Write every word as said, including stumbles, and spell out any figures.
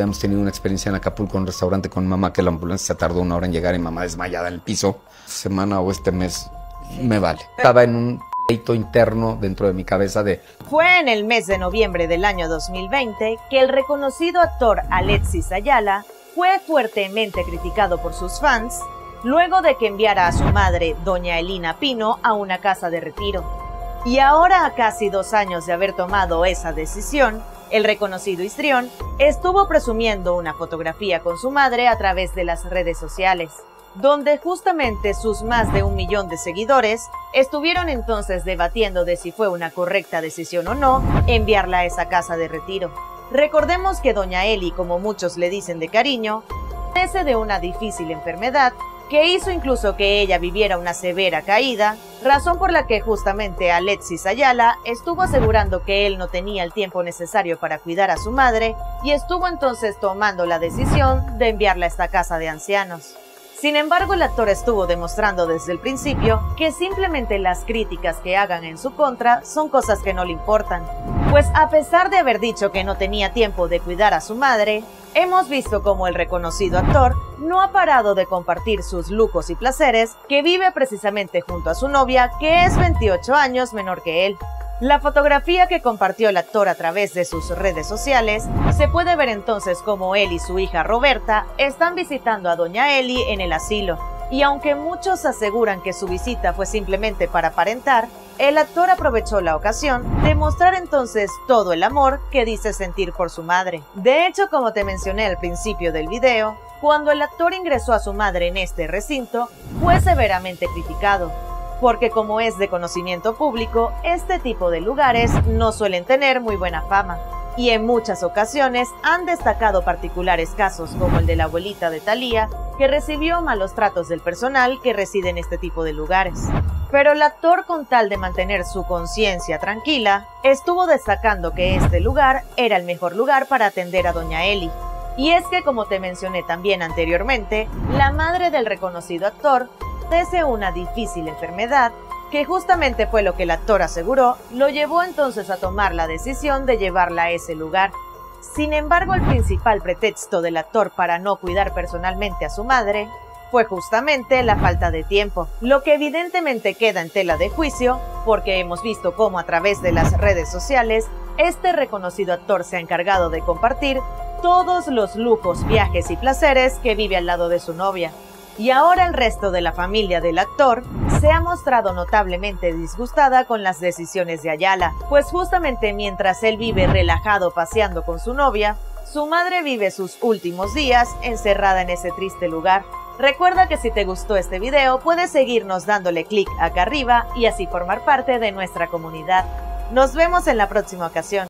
Habíamos tenido una experiencia en Acapulco, en un restaurante con mamá, que la ambulancia tardó una hora en llegar y mamá desmayada en el piso. Semana o este mes, me vale. Estaba en un pleito interno dentro de mi cabeza de... Fue en el mes de noviembre del año dos mil veinte que el reconocido actor Alexis Ayala fue fuertemente criticado por sus fans luego de que enviara a su madre, doña Elina Pino, a una casa de retiro. Y ahora, a casi dos años de haber tomado esa decisión, el reconocido histrión estuvo presumiendo una fotografía con su madre a través de las redes sociales, donde justamente sus más de un millón de seguidores estuvieron entonces debatiendo de si fue una correcta decisión o no enviarla a esa casa de retiro. Recordemos que doña Eli, como muchos le dicen de cariño, padece de una difícil enfermedad que hizo incluso que ella viviera una severa caída, razón por la que justamente Alexis Ayala estuvo asegurando que él no tenía el tiempo necesario para cuidar a su madre y estuvo entonces tomando la decisión de enviarla a esta casa de ancianos. Sin embargo, el actor estuvo demostrando desde el principio que simplemente las críticas que hagan en su contra son cosas que no le importan, pues a pesar de haber dicho que no tenía tiempo de cuidar a su madre, hemos visto como el reconocido actor no ha parado de compartir sus lujos y placeres que vive precisamente junto a su novia, que es veintiocho años menor que él. La fotografía que compartió el actor a través de sus redes sociales se puede ver entonces como él y su hija Roberta están visitando a doña Eli en el asilo. Y aunque muchos aseguran que su visita fue simplemente para aparentar, el actor aprovechó la ocasión de mostrar entonces todo el amor que dice sentir por su madre. De hecho, como te mencioné al principio del video, cuando el actor ingresó a su madre en este recinto, fue severamente criticado, porque como es de conocimiento público, este tipo de lugares no suelen tener muy buena fama. Y en muchas ocasiones han destacado particulares casos como el de la abuelita de Thalía, que recibió malos tratos del personal que reside en este tipo de lugares. Pero el actor, con tal de mantener su conciencia tranquila, estuvo destacando que este lugar era el mejor lugar para atender a doña Eli. Y es que, como te mencioné también anteriormente, la madre del reconocido actor padece una difícil enfermedad que justamente fue lo que el actor aseguró lo llevó entonces a tomar la decisión de llevarla a ese lugar. Sin embargo, el principal pretexto del actor para no cuidar personalmente a su madre fue justamente la falta de tiempo, lo que evidentemente queda en tela de juicio, porque hemos visto cómo a través de las redes sociales este reconocido actor se ha encargado de compartir todos los lujos, viajes y placeres que vive al lado de su novia. Y ahora el resto de la familia del actor se ha mostrado notablemente disgustada con las decisiones de Ayala, pues justamente mientras él vive relajado paseando con su novia, su madre vive sus últimos días encerrada en ese triste lugar. Recuerda que si te gustó este video, puedes seguirnos dándole clic acá arriba y así formar parte de nuestra comunidad. Nos vemos en la próxima ocasión.